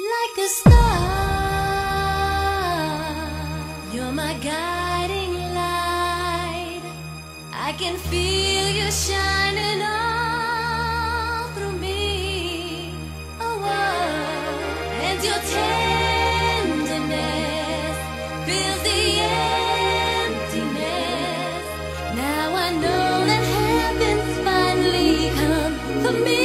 Like a star, you're my guiding light. I can feel you shining all through me. Oh, wow. And your tenderness fills the emptiness. Now I know that heaven's finally come for me.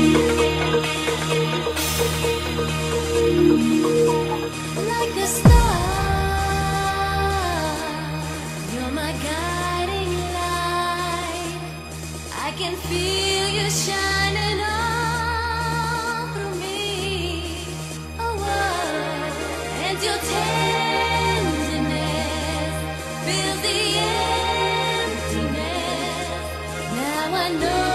Like a star, you're my guiding light. I can feel you shining all through me. Oh, wow. And your tenderness fills the emptiness. Now I know.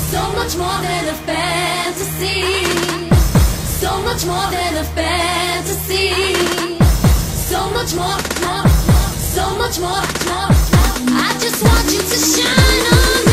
So much more than a fantasy, so much more than a fantasy, so much more, more, so much more, more, more. I just want you to shine on. Love.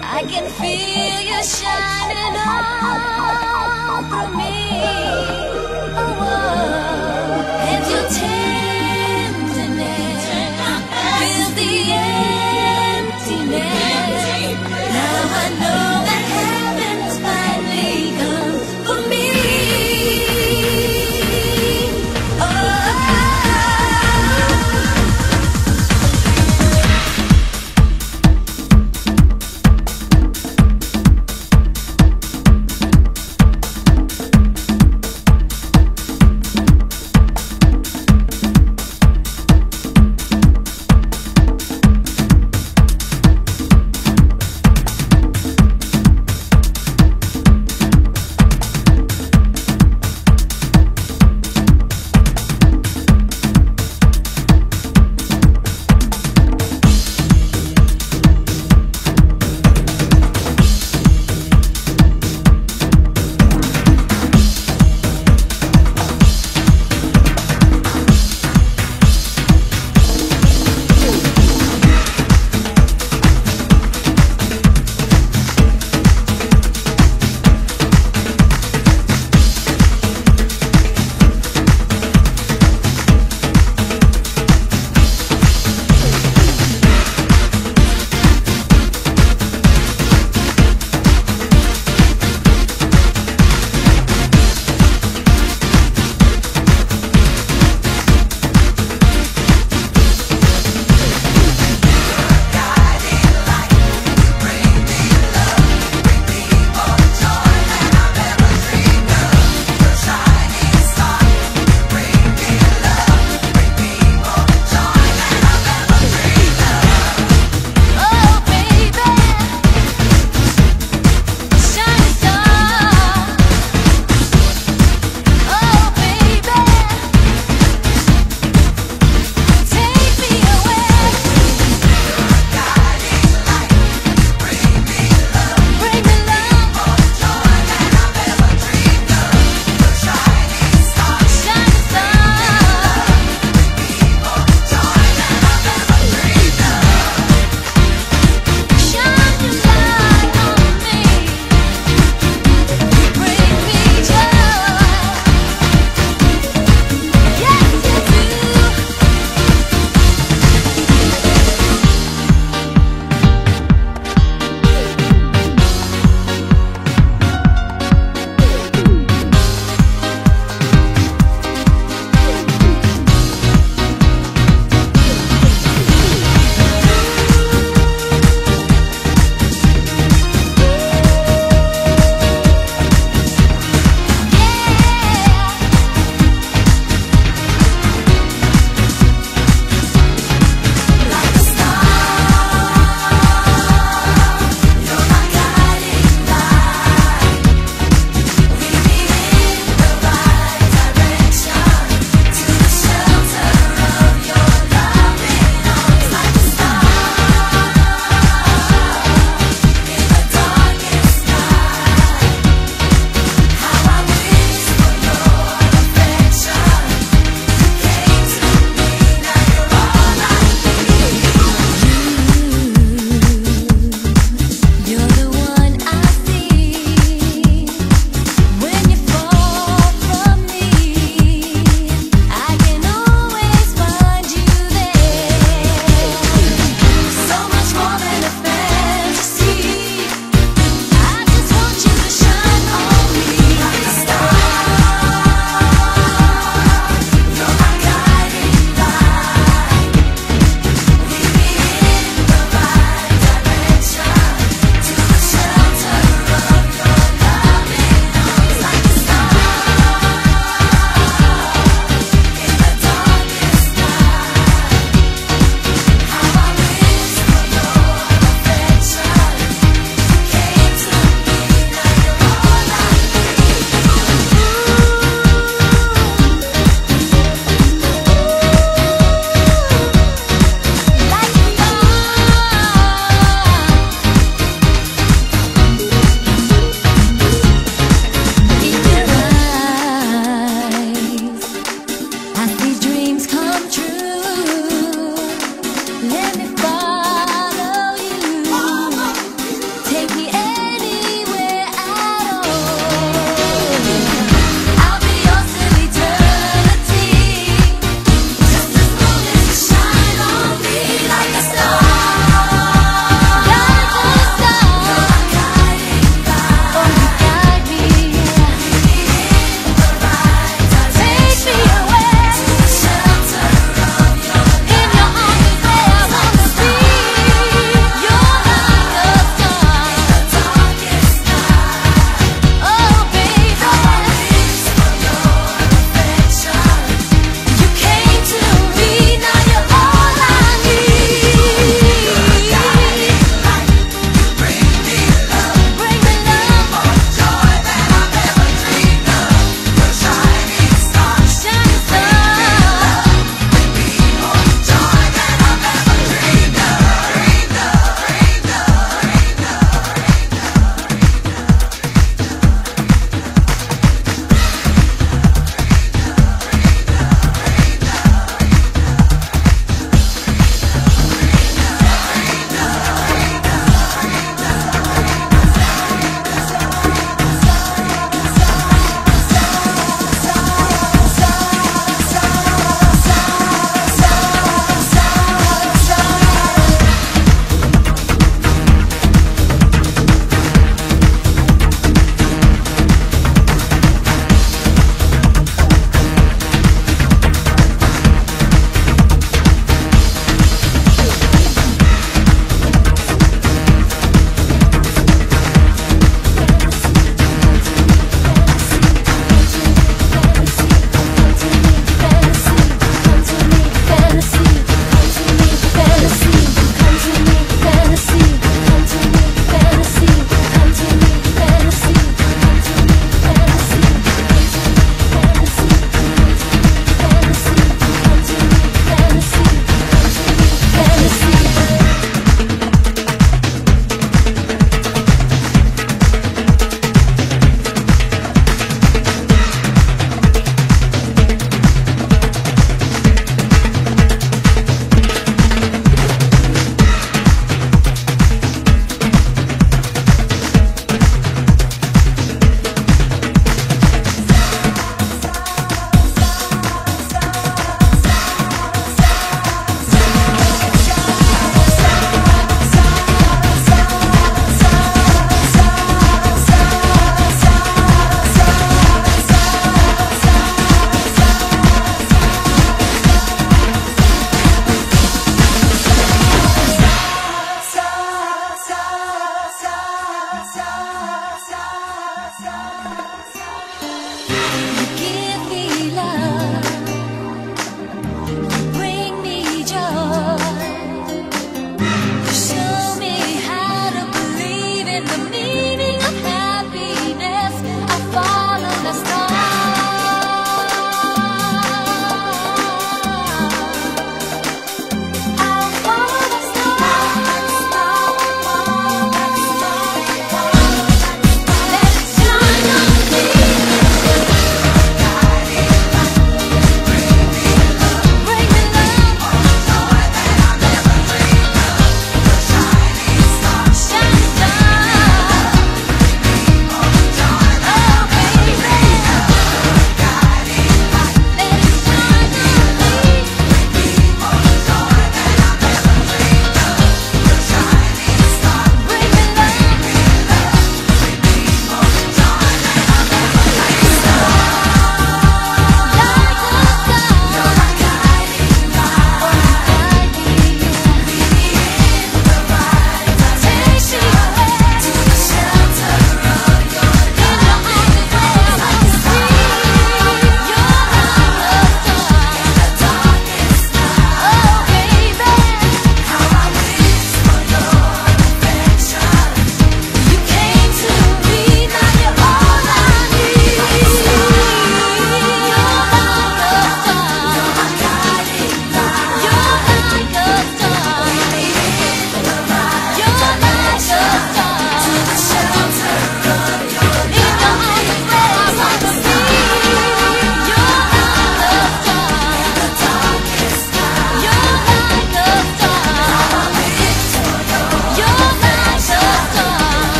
I can feel you shining all through me. Oh, whoa. And your tenderness fills the emptiness. Now I know that heaven's finally come for me.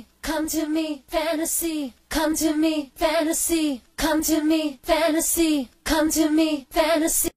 fantasy, come to me, fantasy, come to me, fantasy, come to me, fantasy, come to me, fantasy.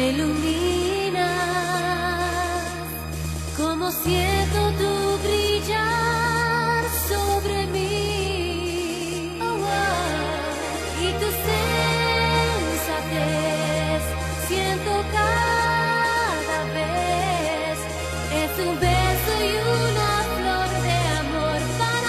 me iluminas, como siento tu brillar sobre mí, oh, wow. Y tu sensatez siento cada vez, es un beso y una flor de amor para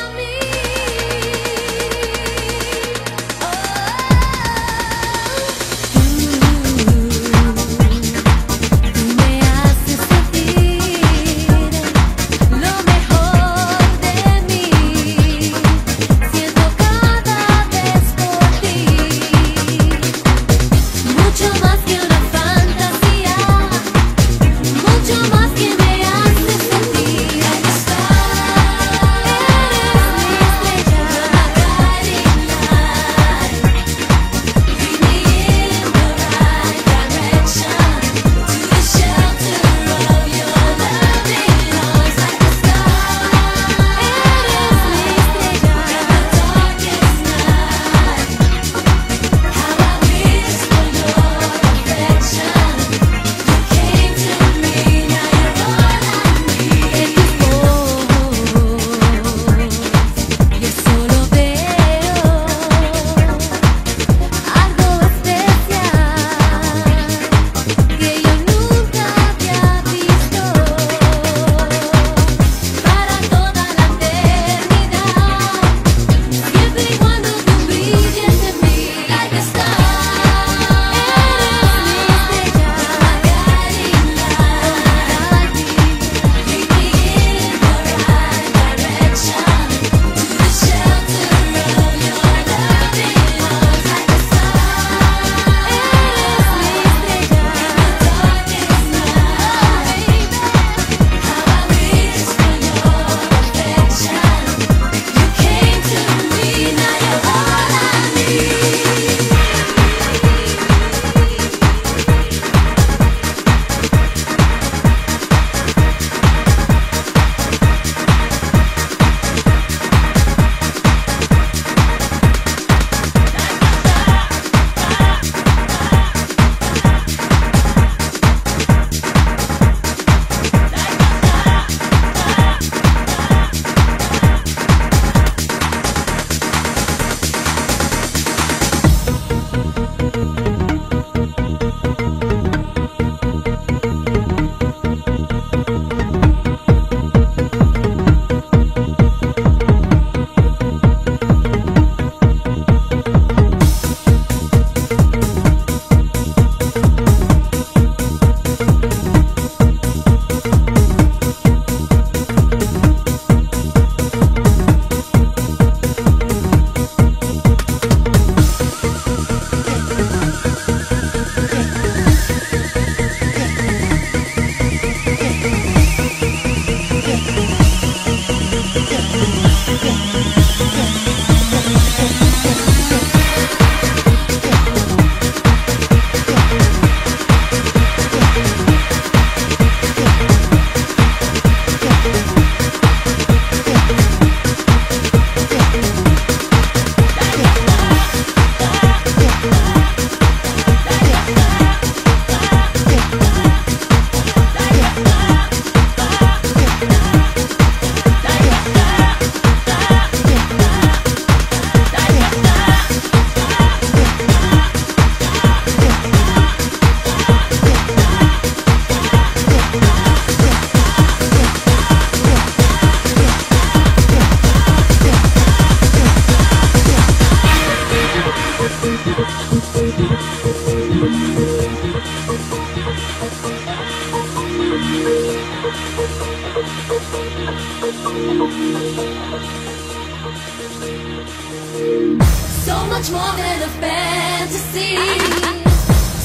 so much more than a fantasy,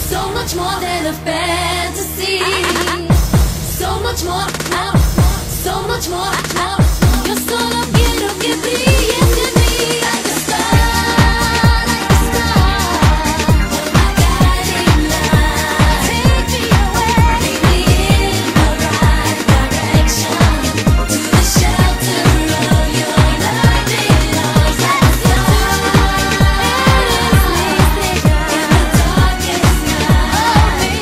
so much more than a fantasy, so much more, so much more, yo solo quiero que brilles en mí, like a star, like a star, hold my guiding light, take me away, take me in the right direction, to the shelter of your blinding lights, like a star, endlessly stay in the darkest night, oh baby.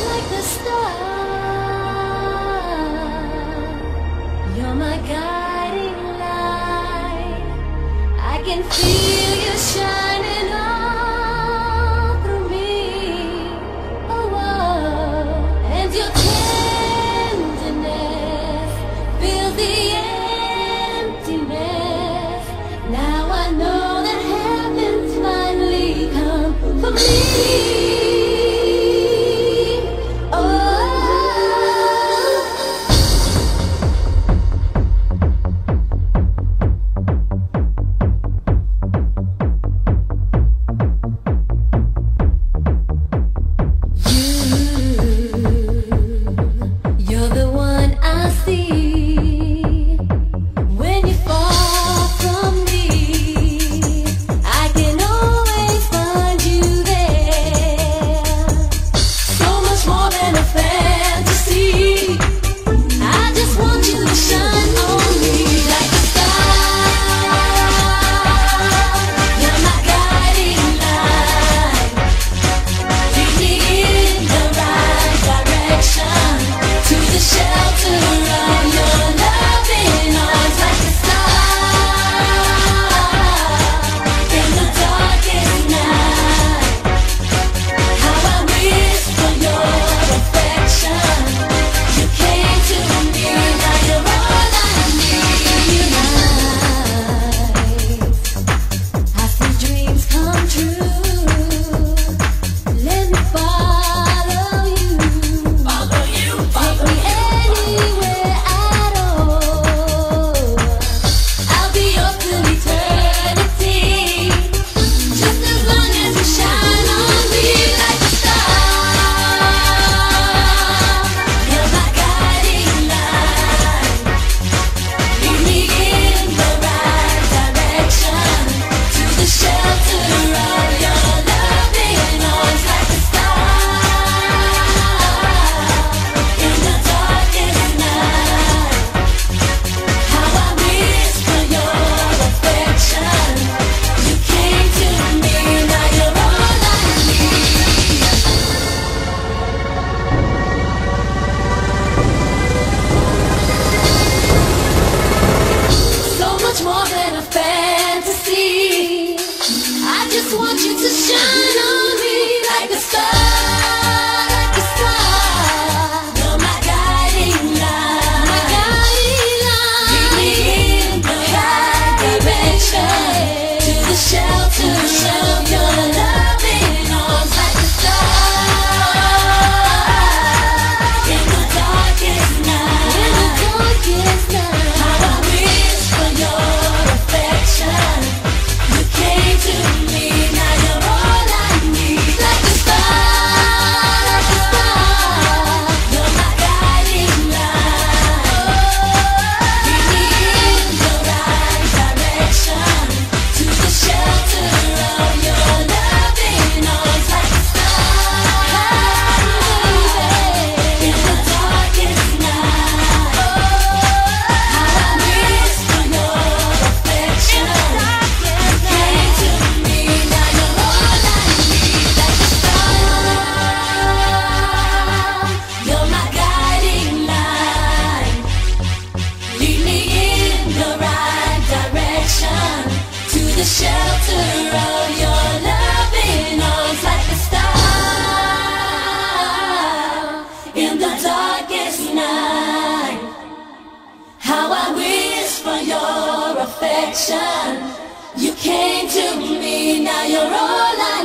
Like a star, you're my guiding light. I can feel you shining all through me. Oh, oh. And your tenderness fills the emptiness. Now I know that heaven's finally come for me. Oh, perfection. You came to me, now you're all I